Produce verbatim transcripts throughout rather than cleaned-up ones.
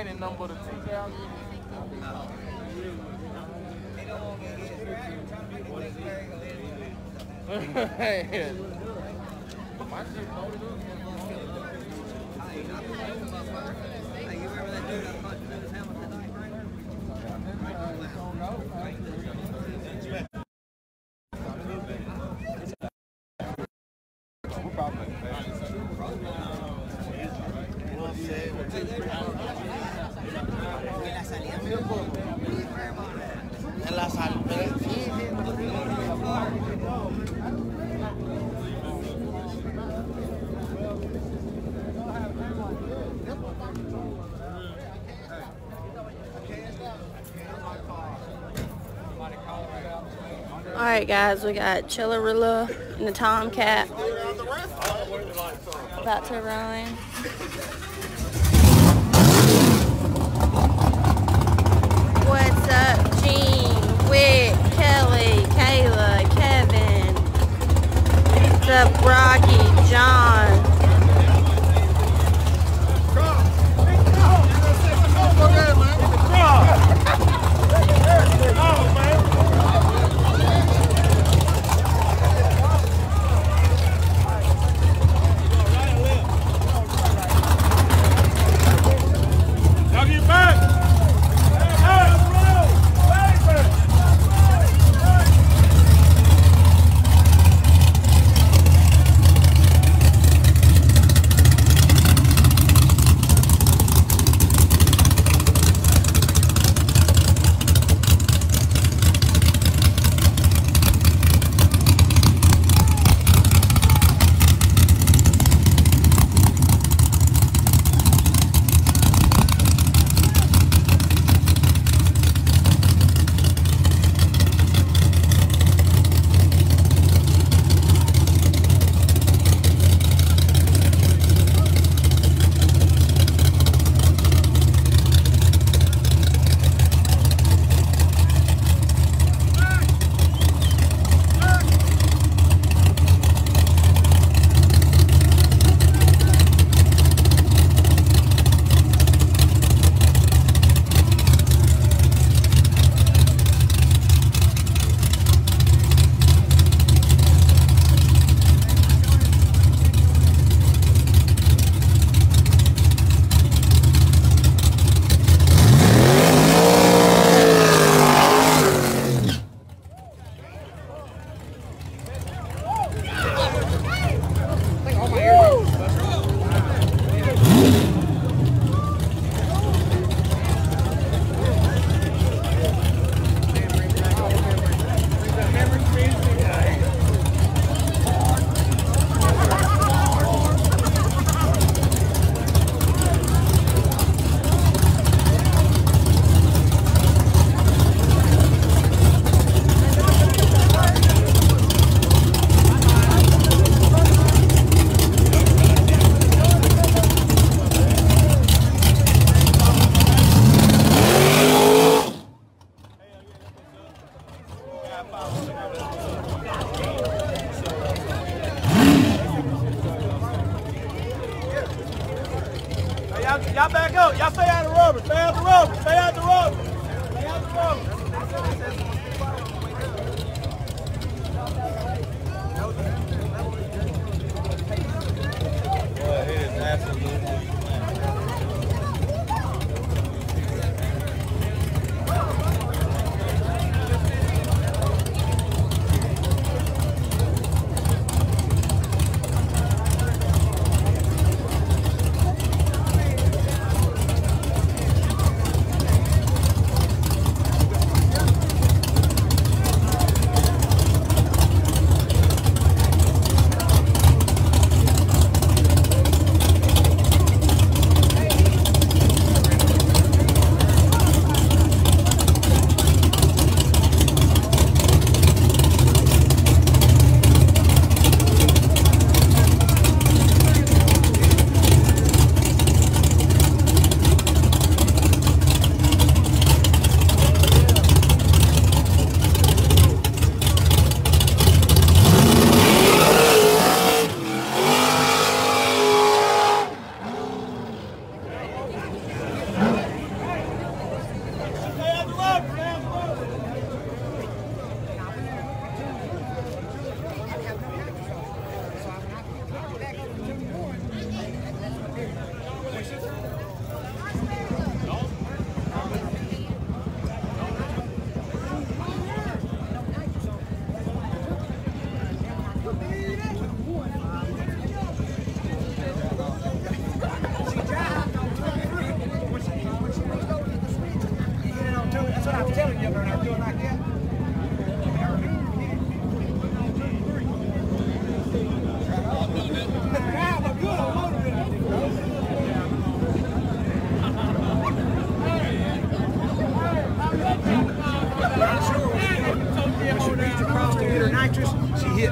training number to teach out. My shit loaded up. Hey, you remember that dude that punched his helmet that night, right? I don't know. Alright guys, we got Chillerilla and the Tomcat about to run. What's up, Gene, Wick, Kelly, Kayla, Kevin, what's up, Rocky, John,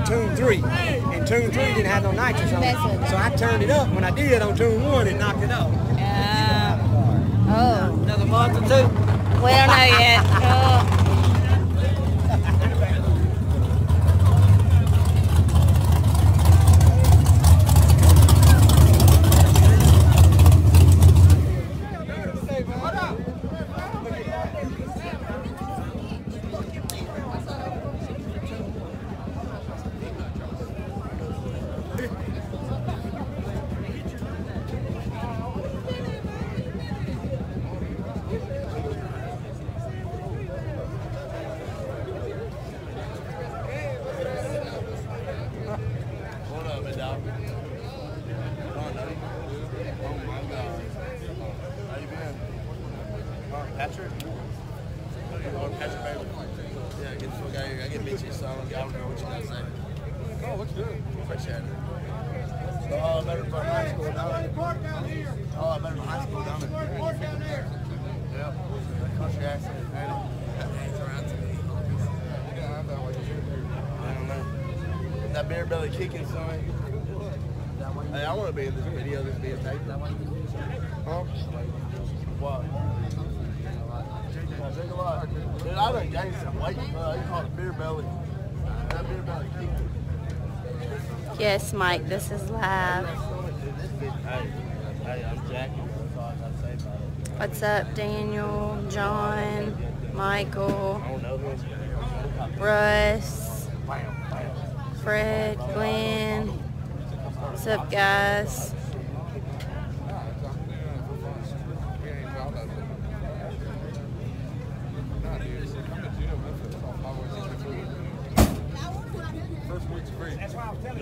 tune three. And tune three didn't have no nitrous on it. So I turned it up. When I did on tune one, it knocked it off. Uh, oh. Another month or two? We don't know yet. Oh. Yes, Mike, this is live. What's up, Daniel, John, Michael, Russ, Fred, Glenn? What's up, guys?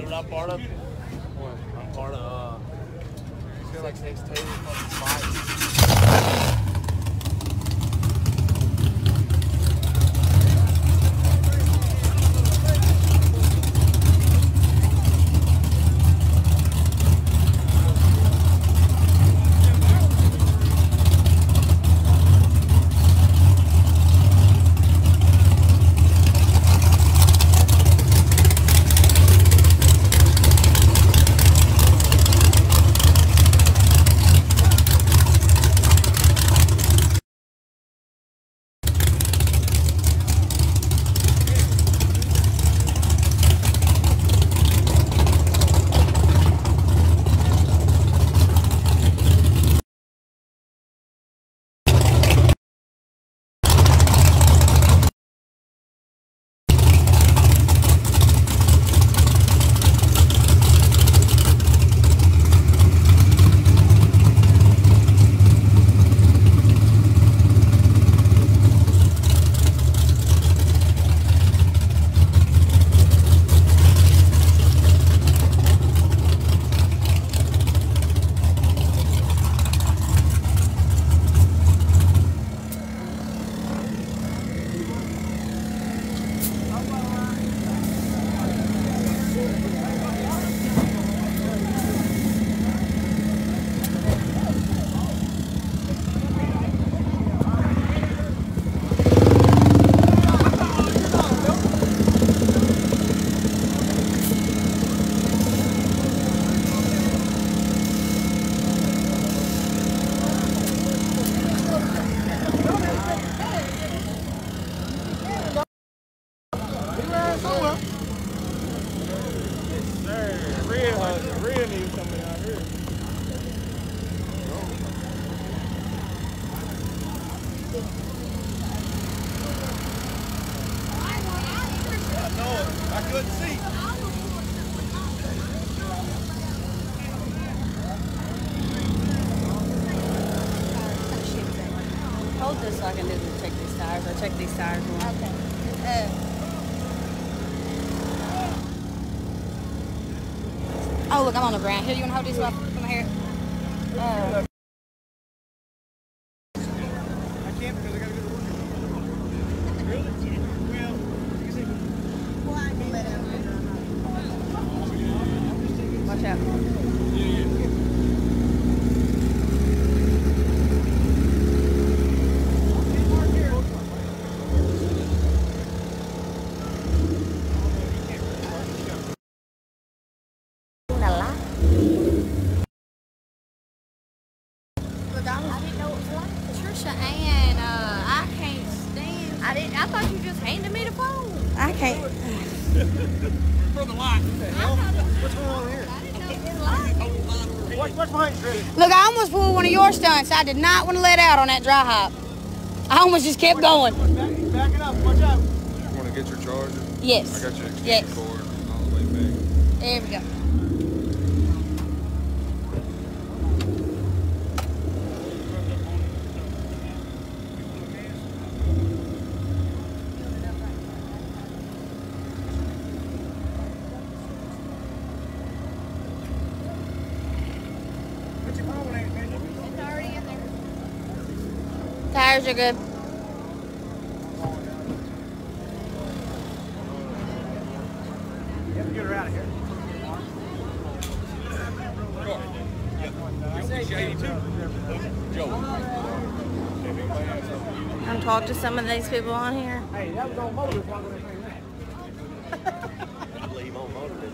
I'm part of I'm part of uh like Saints Taylor spot. Here, you want to hold these up? Come here. Uh. I can't because I got to go to work. Really? Well, you see. Well, I can let him. Watch out. Yeah, yeah. McDonald's? I didn't know it was like that. Trisha and uh, I can't stand. I didn't. I thought you just handed me the phone. I can't. From the light. What's going on here? I didn't know it was like. What, what's behind you? Look, I almost pulled one of your stunts. I did not want to let out on that dry hop. I almost just kept going. Back, back it up. Watch out. You want to get your charger? Yes. I got your extension yes. cord all the way back. There we go. Tires are good. You have to get her out of here. I'm talking to some of these people on here. Hey, that was on motor. I leave on motor to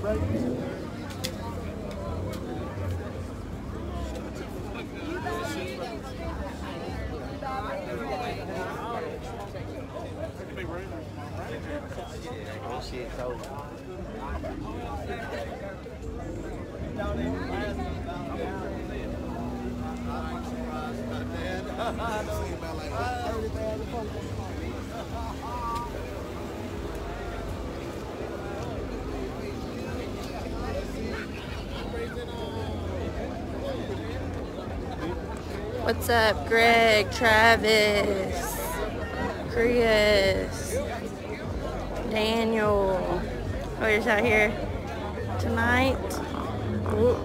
bring it in. What's up, Greg, Travis, Chris, Daniel? We're just out here tonight. Ooh,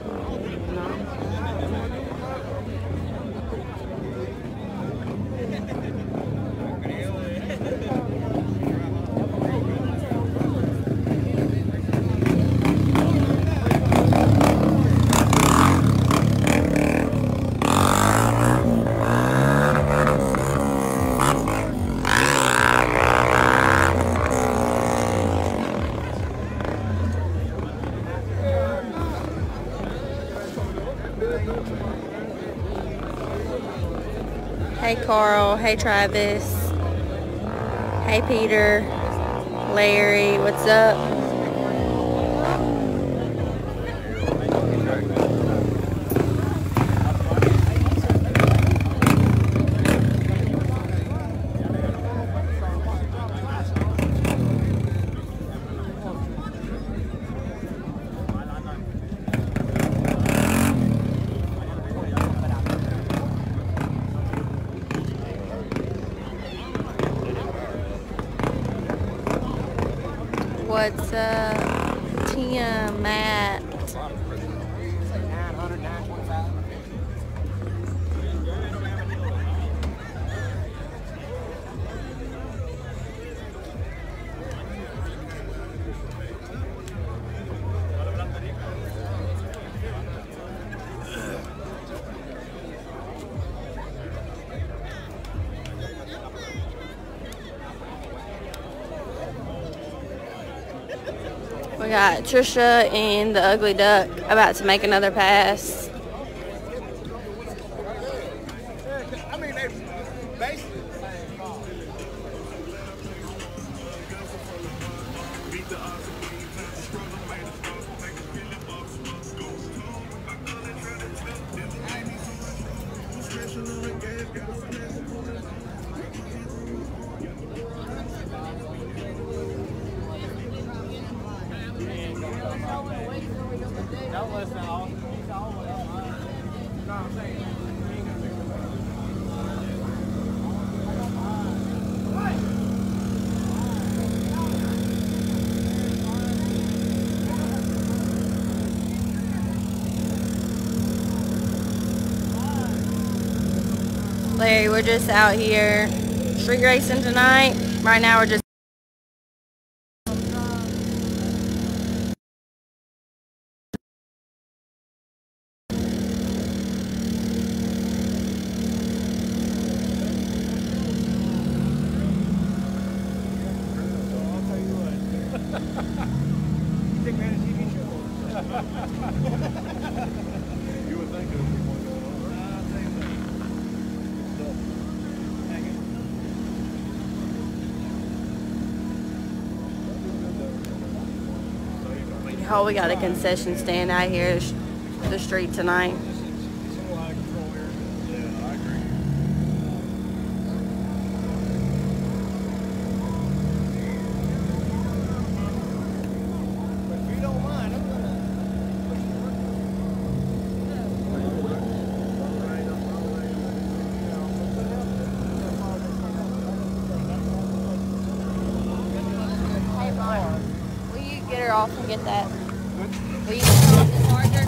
hey Carl, hey Travis, hey Peter, Larry, what's up? What's up, Tia, Matt? We got Trisha and the Ugly Duck about to make another pass. I mean, they basically the same ball. Larry, we're just out here street racing tonight. Right now we're just you would think it was Oh, we got a concession stand out here the street tonight. Off and get that. Will you hold this order?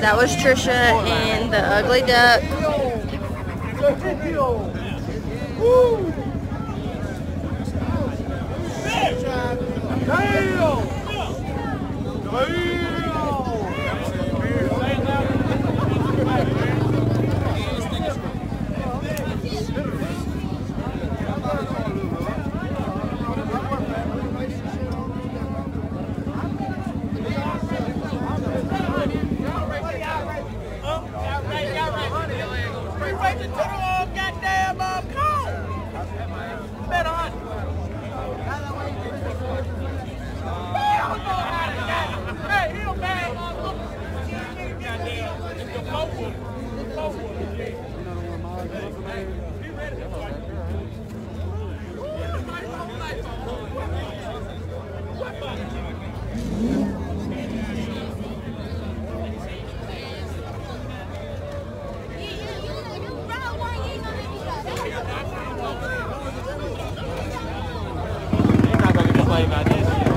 That was Trisha and the Ugly Duck. Woo! Like about this.